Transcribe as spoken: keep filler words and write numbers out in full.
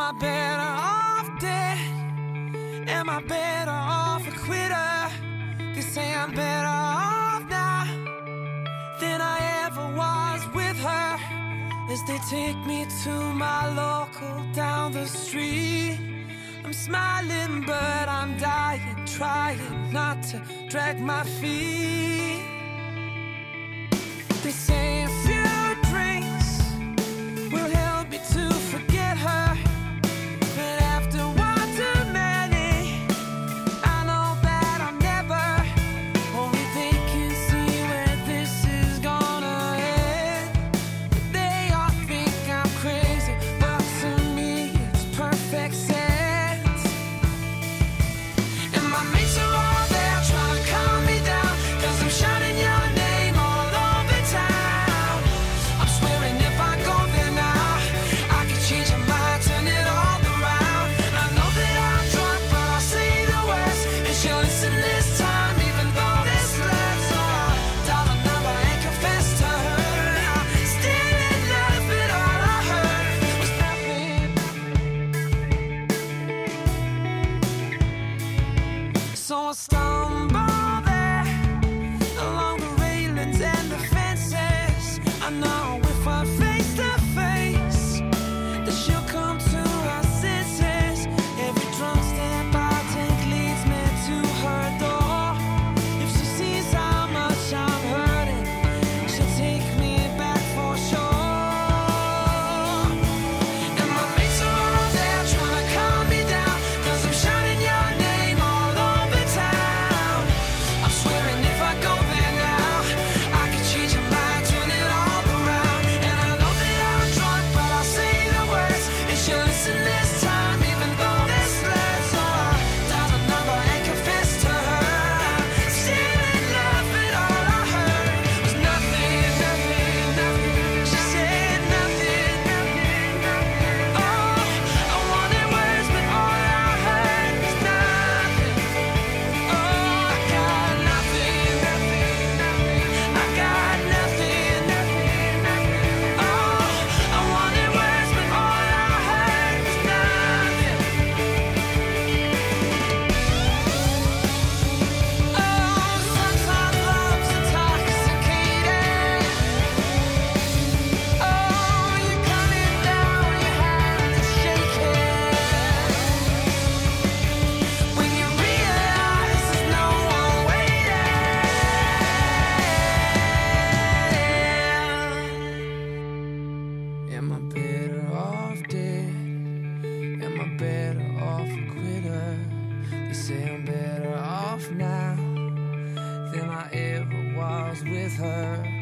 Am I better off dead? Am I better off a quitter? They say I'm better off now than I ever was with her. As they take me to my local down the street, I'm smiling but I'm dying, trying not to drag my feet. They say a few drinks will help me to forget her, but after one too many, I know that I'm never only they can see where this is gonna end. They all think I'm crazy, but to me it's perfect sense. Her